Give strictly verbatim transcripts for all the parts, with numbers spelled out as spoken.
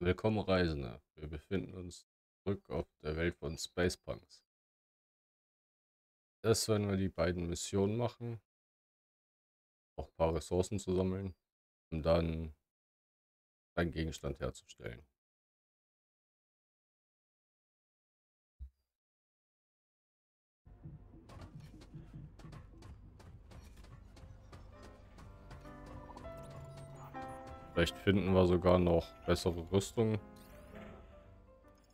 Willkommen Reisende, wir befinden uns zurück auf der Welt von Space Punks. Erst werden wir die beiden Missionen machen, auch ein paar Ressourcen zu sammeln, um dann einen Gegenstand herzustellen. Vielleicht finden wir sogar noch bessere Rüstung.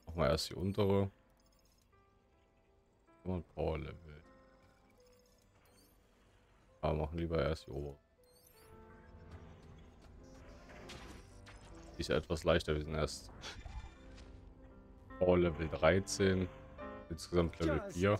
Machen wir erst die untere. Und Power Level. Aber machen lieber erst die obere. Die ist ja etwas leichter. Wir sind erst Power Level dreizehn. Insgesamt Level vier.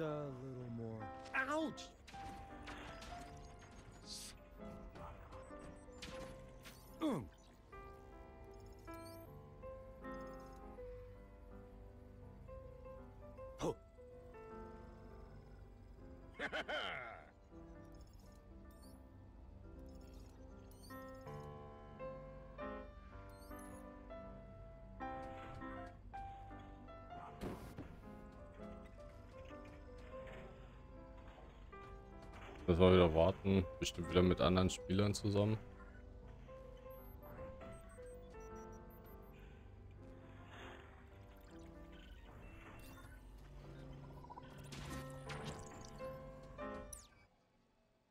Das war wieder warten, bestimmt wieder mit anderen Spielern zusammen.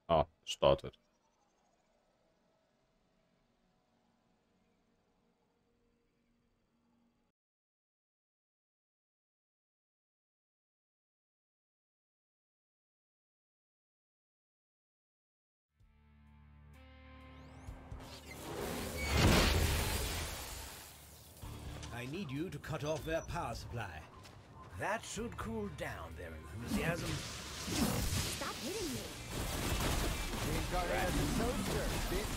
Ah, startet. I need you to cut off their power supply. That should cool down their enthusiasm. Stop hitting me. We've got it as a soldier, bitch.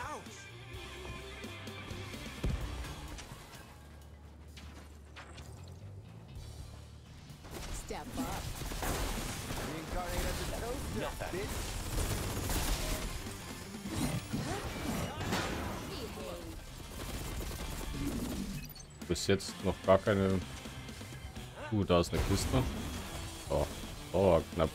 Ouch. Step up. We've got it as a soldier, bitch. Bis jetzt noch gar keine. Uh, da ist eine Kiste. Oh, oh knapp.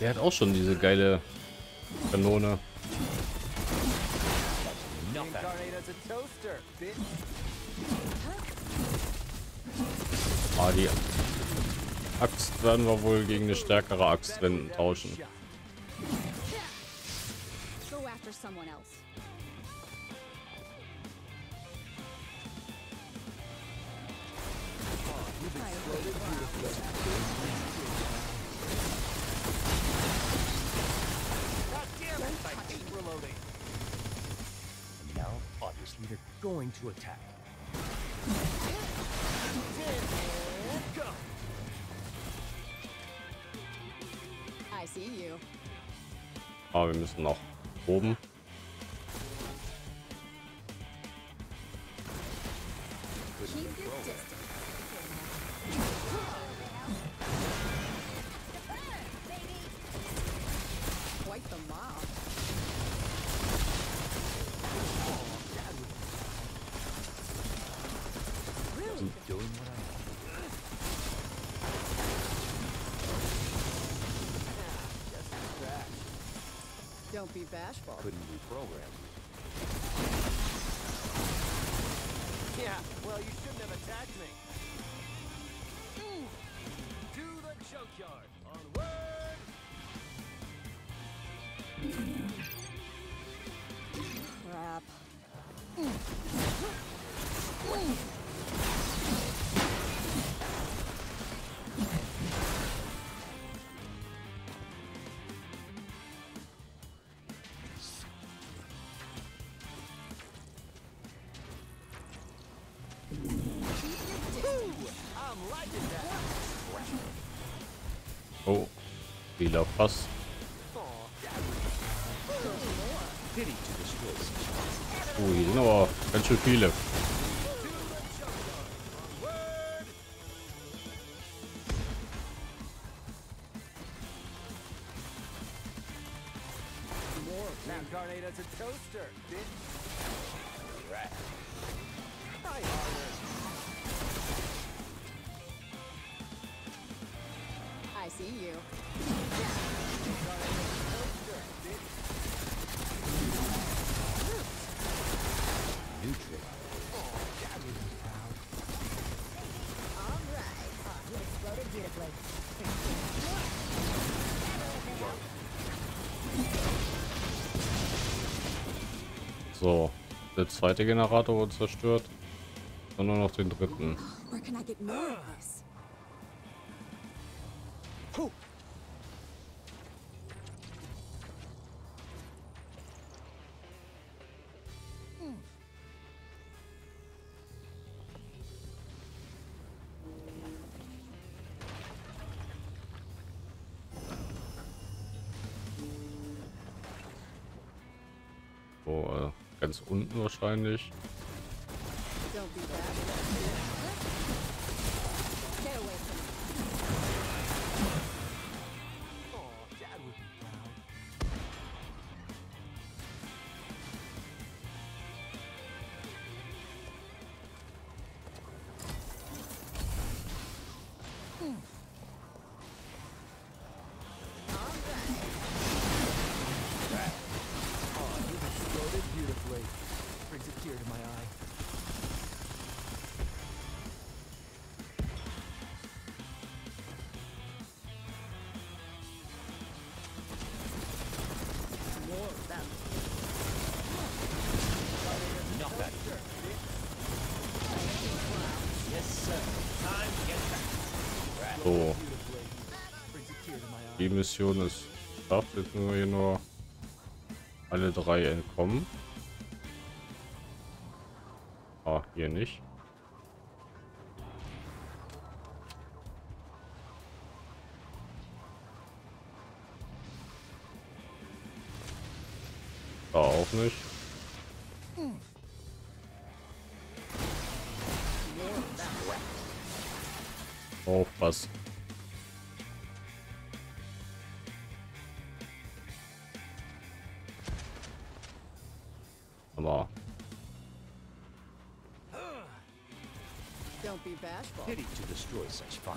Der hat auch schon diese geile Kanone. Ah, die Axt werden wir wohl gegen eine stärkere Axt wenden tauschen. Someone else. God damn it, I keep reloading. And now, obviously, they're going to attack. Go. I see you. Ah, wir müssen noch oben. Don't be bashful. Couldn't be programmed. Yeah, well, you shouldn't have attacked me. Ooh. To the junkyard. Onward. Crap. Mm. Mm. Oh, wieder fast. Oh, hier sind aber ganz schön viele. Now Garnato's a toaster, bitch. Right. Hi, Arthur. I see you. Garnato's a toaster, bitch. Neutral. Oh, that would be proud. All right. Oh, you exploded beautifully. So, der zweite Generator wurde zerstört, und nur noch den dritten. So, äh, ganz unten wahrscheinlich. So, die Mission ist geschafft, jetzt nur hier nur alle drei entkommen. Ah, hier nicht. Da auch nicht. Auch was. Aber. Don't be bashful. Pity to destroy such fun.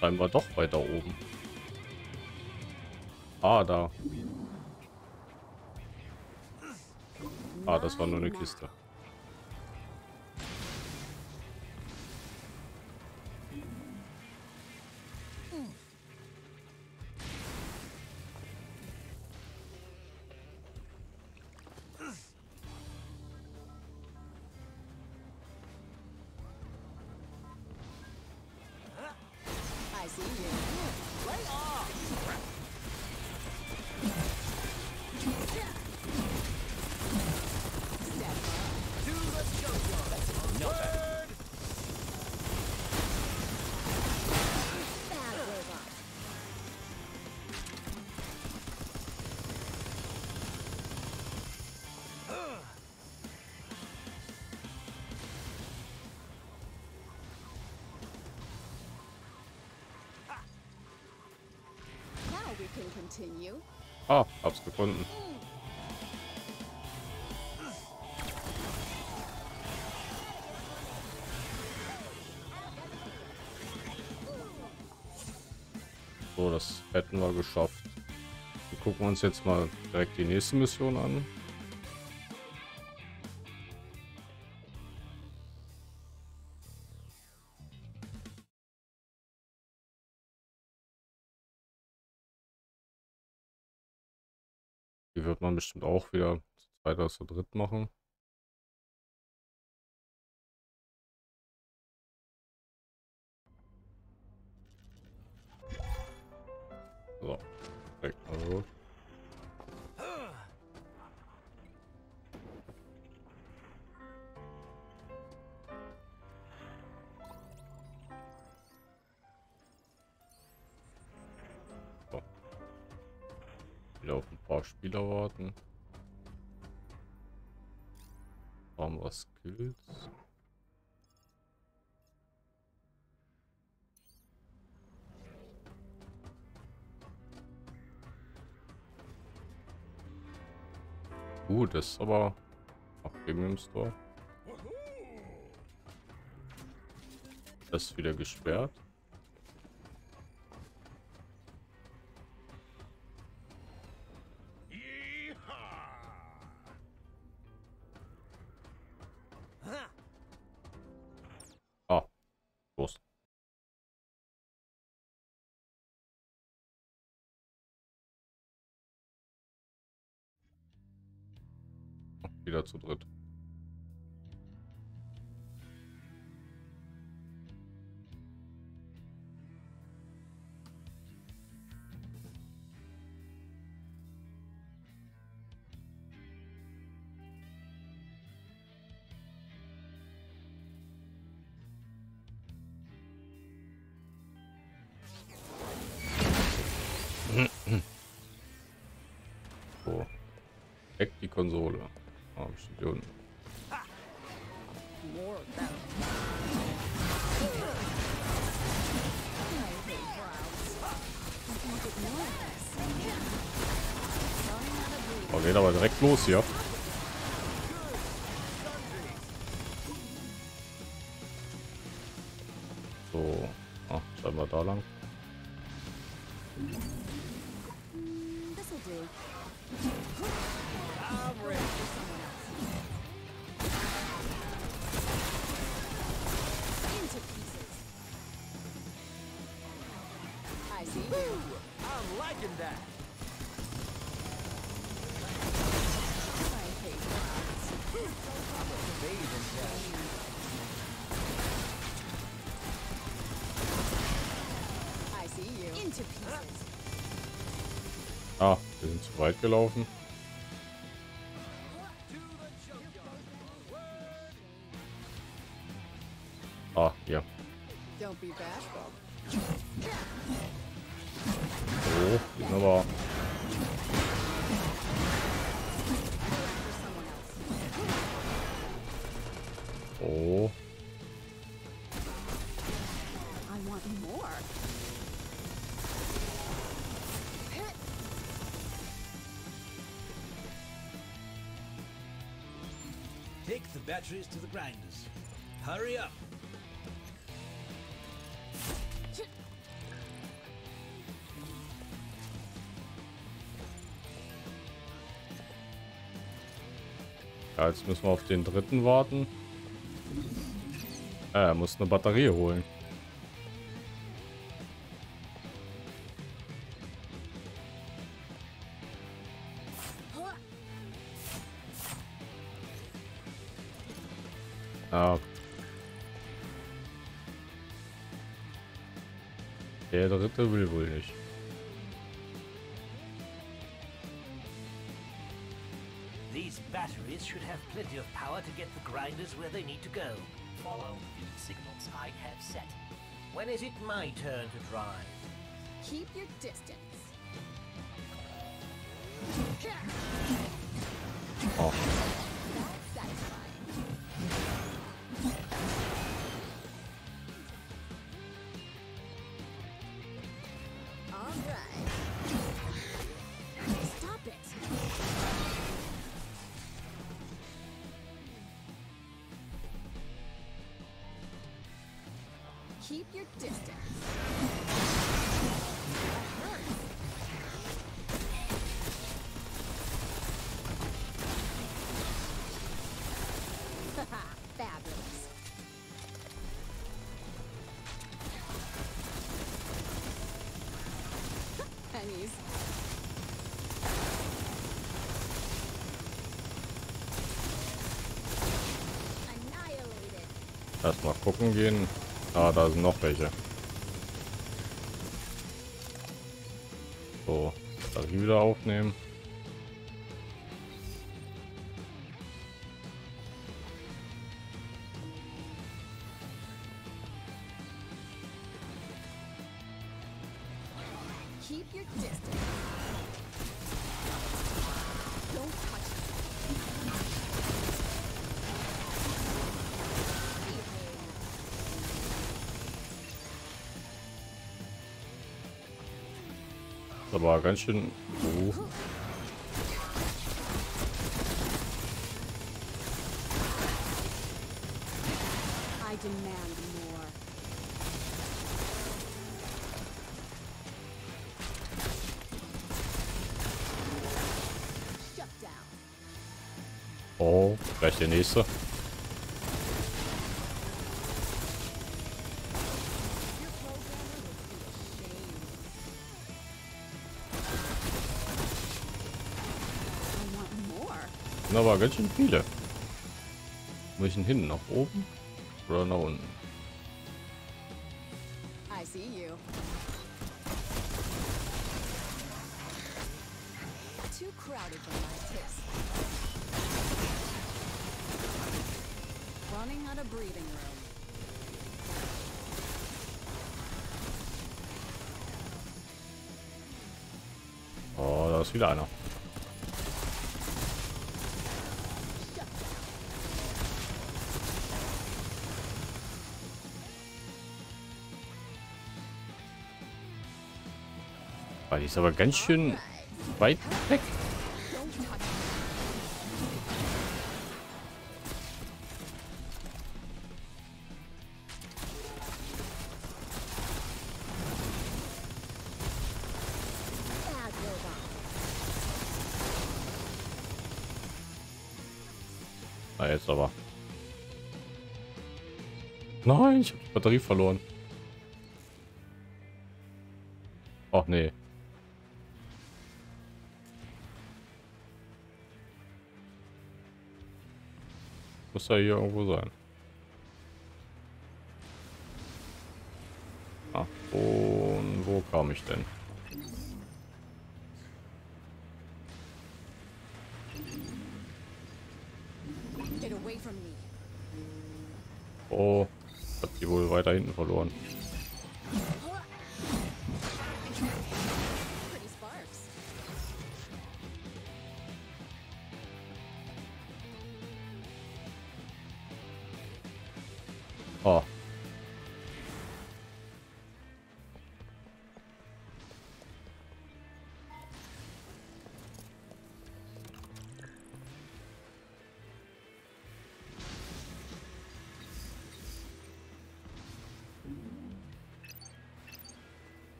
Bleiben wir doch weiter oben. Ah, da. Ah, das war nur eine Kiste. Ah, hab's gefunden. So, das hätten wir geschafft. Wir gucken uns jetzt mal direkt die nächste Mission an. Wird man bestimmt auch wieder zu zweit oder zu dritt machen. So, direkt mal so. Auf ein paar Spieler warten. Haben wir Skills? Uh, das ist aber auch Premium Store. Das ist wieder gesperrt. Wieder zu dritt. So. Hack die Konsole. Oh, bestimmt hier unten. Oh, geht aber direkt los hier. So, ach, schauen wir da lang. Ah, wir sind zu weit gelaufen. Ah, ja. So, die sind aber... Oh. Take the batteries to the grinders. Hurry up. Ja, jetzt müssen wir auf den dritten warten. Ah, er muss eine Batterie holen. Ah. Der dritte will wohl nicht. These batteries should have plenty of power to get the grinders where they need to go. Follow the signals I have set. When is it my turn to drive? Keep your distance. Oh. Keep your distance. Fabulous. Pennies. Annihilated. Lass mal gucken gehen. Ah, da sind noch welche. So, das wieder aufnehmen. Keep your distance. Don't touch. Aber ganz schön. Oh. Oh, gleich der nächste. Da war ganz schön viele. Muss ich denn hin? Nach oben? Oder nach unten? I see you. Too crowded for my taste. Running out of breathing room. Oh, da ist wieder einer. Die ist aber ganz schön weit weg. Na, jetzt aber. Nein, ich habe die Batterie verloren. Ach nee. Muss ja hier irgendwo sein. Ach, und wo kam ich denn? Oh, ich hab die wohl weiter hinten verloren. Oh.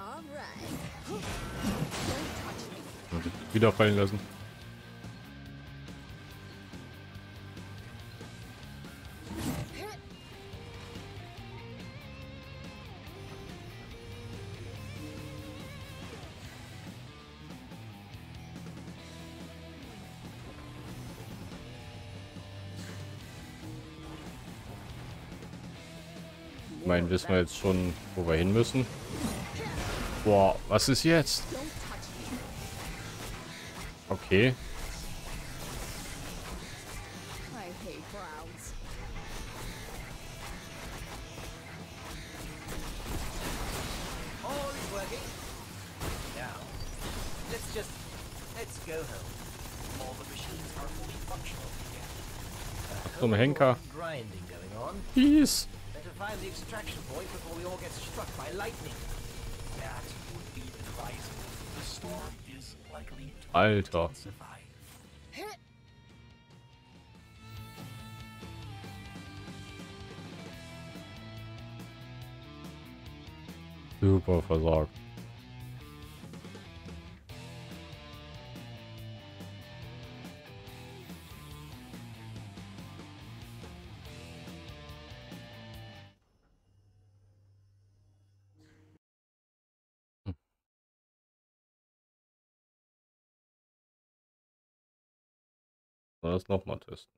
All right. Wieder fallen lassen. Ich meine, wissen wir jetzt schon, wo wir hin müssen. Boah, was ist jetzt? Okay. So ein Henker. Peace. The extraction point before we all get struck by lightning. That would be advisable. The storm is likely to Alter. Survive. Super versagt. Das noch mal testen.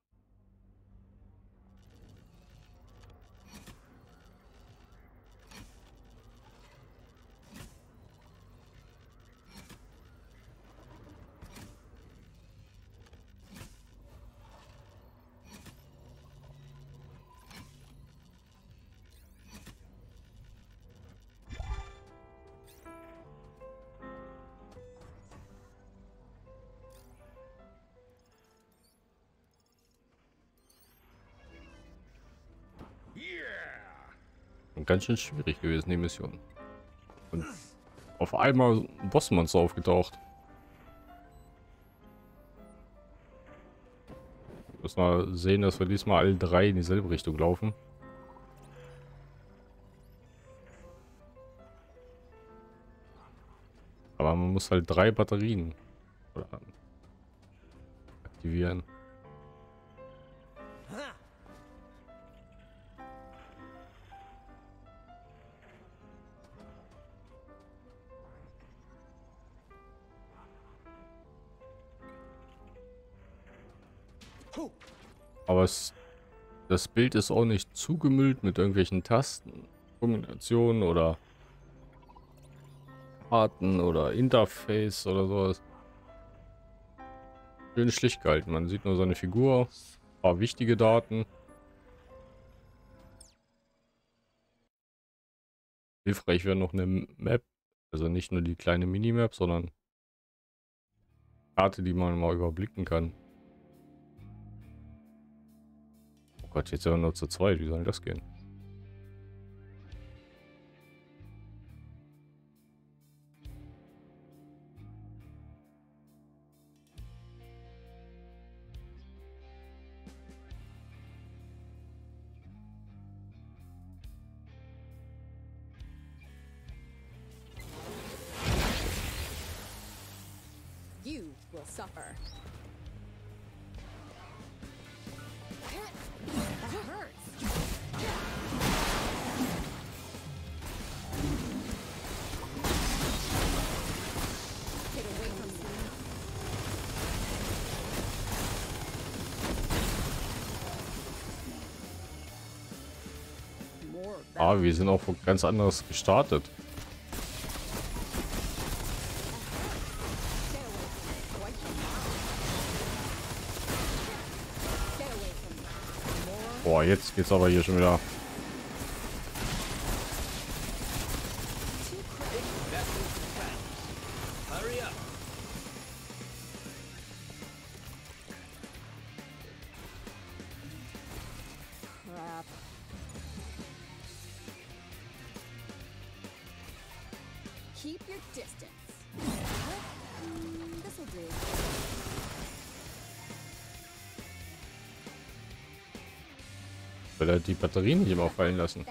Ganz schön schwierig gewesen, die Mission. Und auf einmal ein Bossmonster aufgetaucht. Müssen wir sehen, dass wir diesmal alle drei in dieselbe Richtung laufen. Aber man muss halt drei Batterien aktivieren. Aber es, das Bild ist auch nicht zugemüllt mit irgendwelchen Tastenkombinationen oder Karten oder Interface oder sowas. Schön schlicht gehalten. Man sieht nur seine Figur, ein paar wichtige Daten. Hilfreich wäre noch eine Map, also nicht nur die kleine Minimap, sondern eine Karte, die man mal überblicken kann. Gott, jetzt sind wir nur zu zweit. Wie soll das gehen? You will suffer. Ah, wir sind auch ganz anders gestartet. Boah, jetzt geht's aber hier schon wieder. Keep your distance. Mm, this'll do. Weil er die Batterien nicht immer fallen lassen.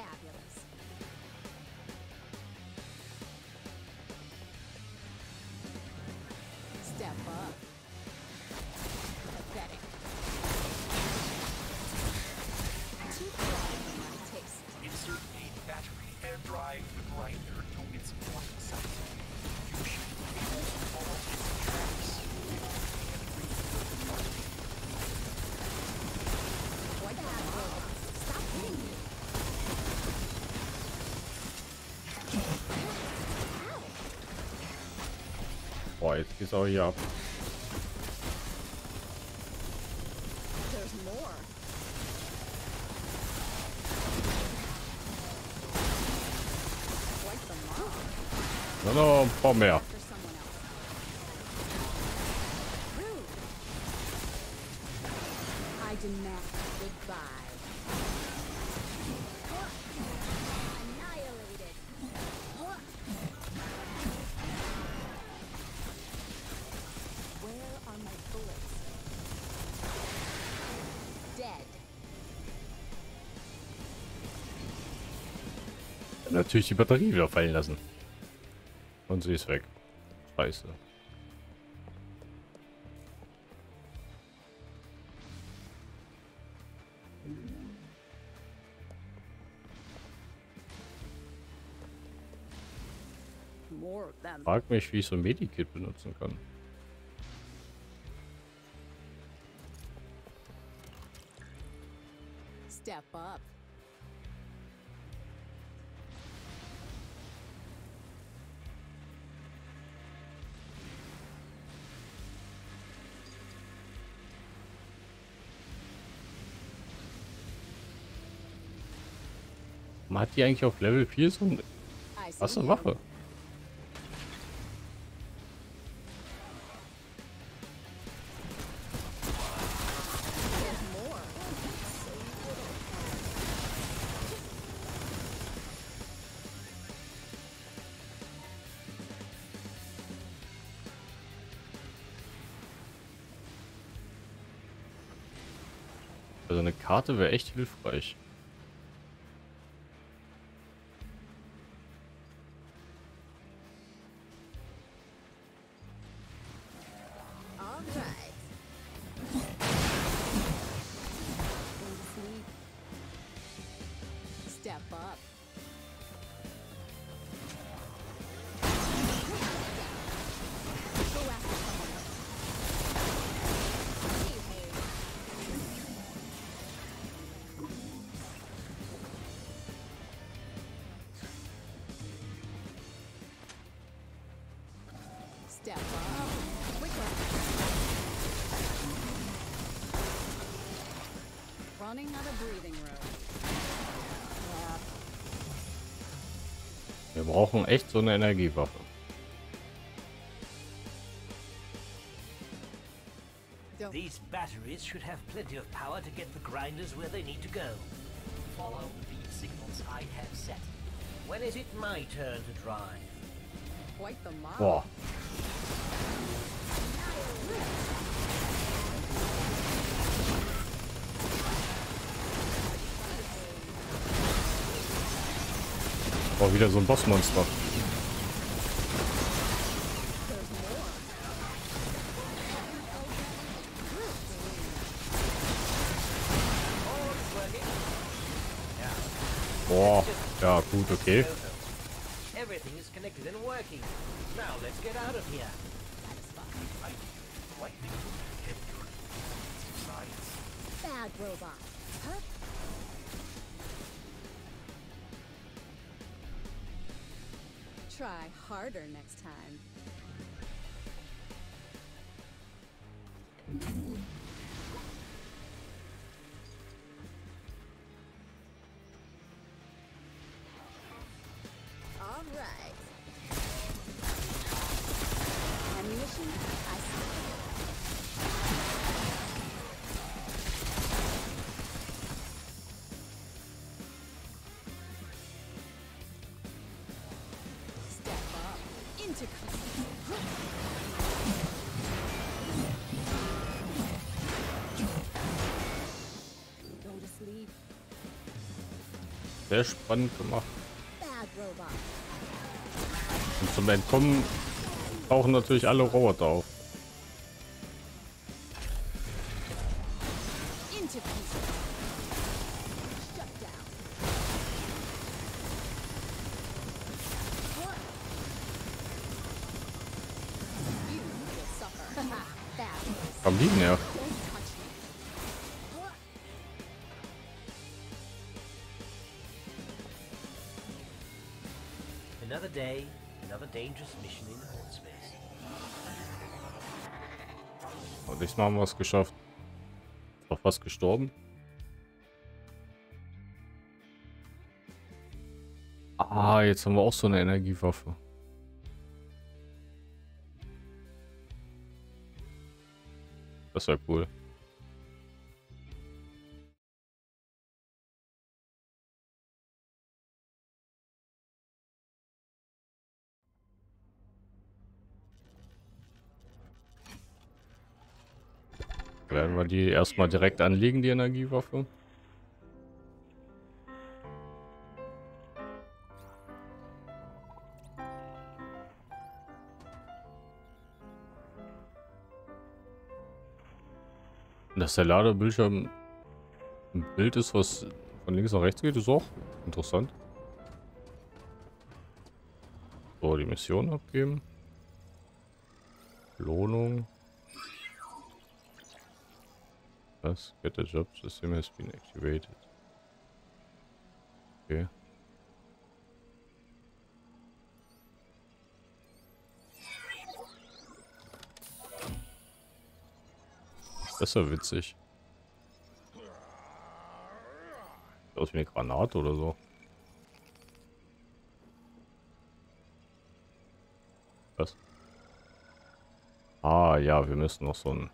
Boah, jetzt geht's auch hier ab. Na, noch ein paar mehr. Natürlich die Batterie wieder fallen lassen. Und sie ist weg. Scheiße. Frag mich, wie ich so ein Medikit benutzen kann. Step up. Man hat die eigentlich auf Level vier so eine krasse Waffe. Also eine Karte wäre echt hilfreich. step up. Quicker. Running out of breathing room. Wir brauchen echt so eine Energiewaffe. These batteries should have plenty of power to get the grinders where they need to go. Follow the signals I have set. When is it my turn to drive? Quite the mile. Boah. Boah, wieder so ein Bossmonster. Boah, ja gut, okay. Everything is connected and working. Now let's get out of here. Bad robot. Try harder next time. Sehr spannend gemacht. Und zum Entkommen tauchen natürlich alle Roboter auf. Komm liegen her. Another day, another dangerous mission in old space. Und diesmal haben wir es geschafft. Ist auch fast gestorben. Ah, jetzt haben wir auch so eine Energiewaffe. Das war cool. Werden wir die erstmal direkt anlegen, die Energiewaffe. Dass der Ladebildschirm ein Bild ist, was von links nach rechts geht, ist auch interessant. So, die Mission abgeben. Belohnung. Das Get the Job System has been activated. Okay. Das ist ja witzig. Sieht aus wie eine Granate oder so. Was? Ah ja, wir müssen noch so ein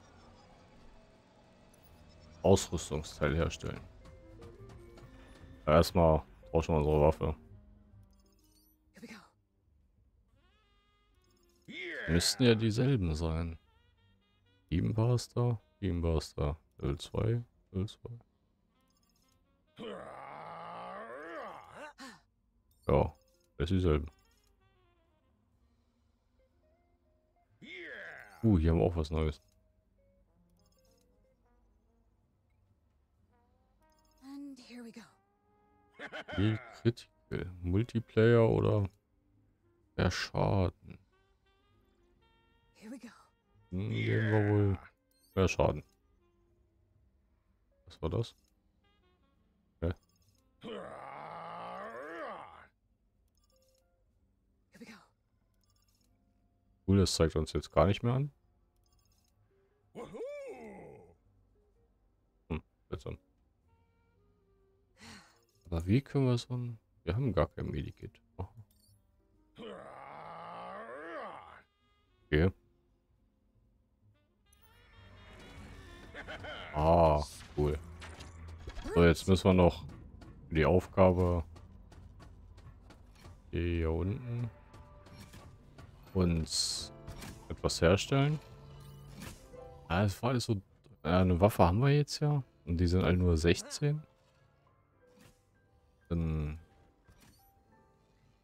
Ausrüstungsteil herstellen. Ja, erstmal tauschen wir unsere Waffe. Müssten ja dieselben sein. Sieben war es da. Ihm war es da. Level zwei. Level zwei. Ja, das ist dieselbe. Uh, hier haben wir auch was Neues. Viel Critical. Multiplayer oder der Schaden. Hm, gehen wir wohl. Mehr Schaden. Was war das? Okay. Cool cool, das zeigt uns jetzt gar nicht mehr an. Hm, bitte. Aber wie können wir es an? Wir haben gar kein Medikit. Oh. Okay. Ah, cool. So, jetzt müssen wir noch die Aufgabe hier unten uns etwas herstellen. Ah, das war alles so. Eine Waffe haben wir jetzt ja. Und die sind alle nur sechzehn. Dann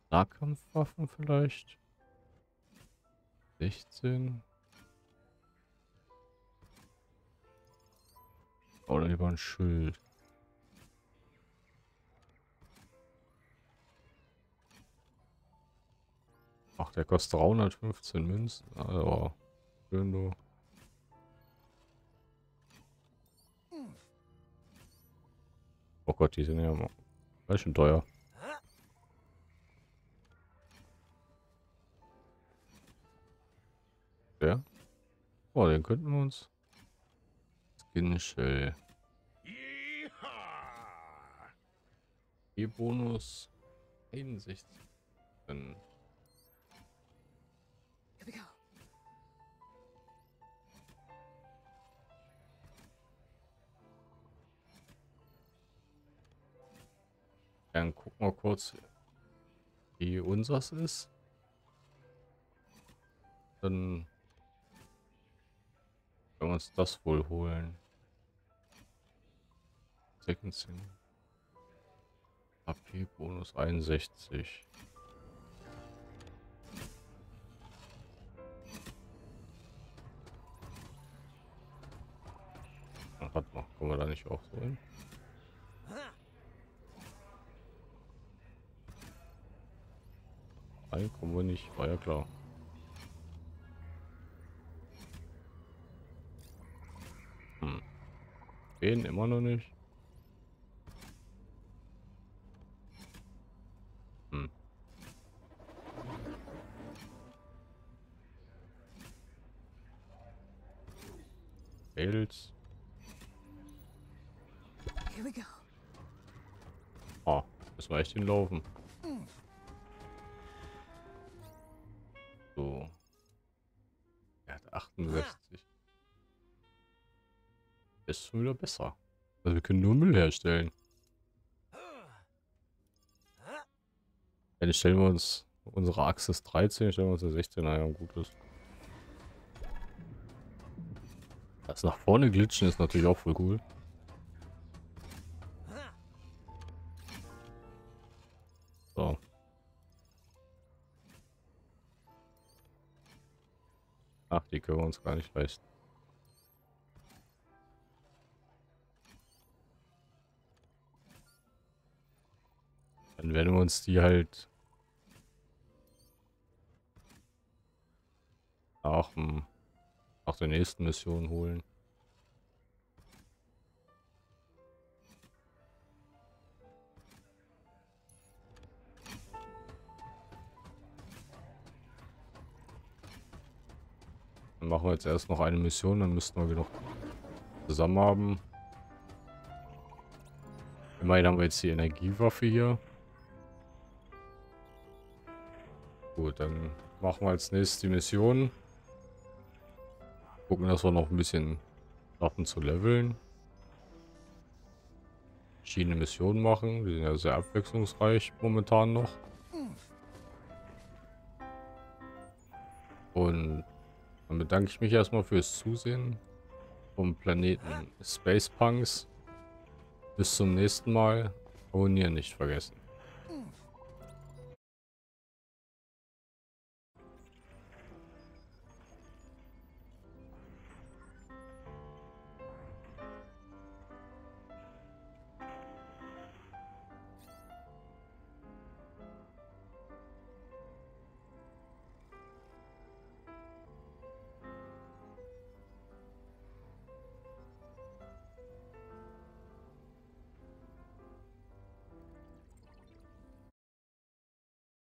Nahkampfwaffen vielleicht. sechzehn. Oder lieber ein Schild. Ach, der kostet dreihundertfünfzehn Münzen. Also, schön du. Oh Gott, die sind ja mal ganz schön teuer. Ja. Oh, den könnten wir uns. Skinshell. E-Bonus einundsechzig. Dann gucken wir kurz, wie unseres ist. Dann können wir uns das wohl holen. sechzehn. H P Bonus einundsechzig. Warte mal, können wir da nicht auch so hin? Nein, kommen wir nicht, war ja klar. Hm. Gehen immer noch nicht. Hm. Mädels. Ah, das war echt hinlaufen. So. Er hat achtundsechzig. Ist schon wieder besser. Also wir können nur Müll herstellen. Ja, dann stellen wir uns unsere Achse ist dreizehn, stellen wir uns eine sechzehn, naja, ein gutes. Das nach vorne glitschen ist natürlich auch voll cool. So. Ach, die können wir uns gar nicht leisten. Dann werden wir uns die halt nach, dem, nach der nächsten Mission holen. Dann machen wir jetzt erst noch eine Mission, dann müssten wir genug zusammen haben. Immerhin haben wir jetzt die Energiewaffe hier. Gut, dann machen wir als nächstes die Mission. Gucken, dass wir noch ein bisschen Waffen zu leveln. Verschiedene Missionen machen, die sind ja sehr abwechslungsreich momentan noch. Und dann bedanke ich mich erstmal fürs Zusehen vom Planeten Space Punks. Bis zum nächsten Mal. Abonnieren nicht vergessen.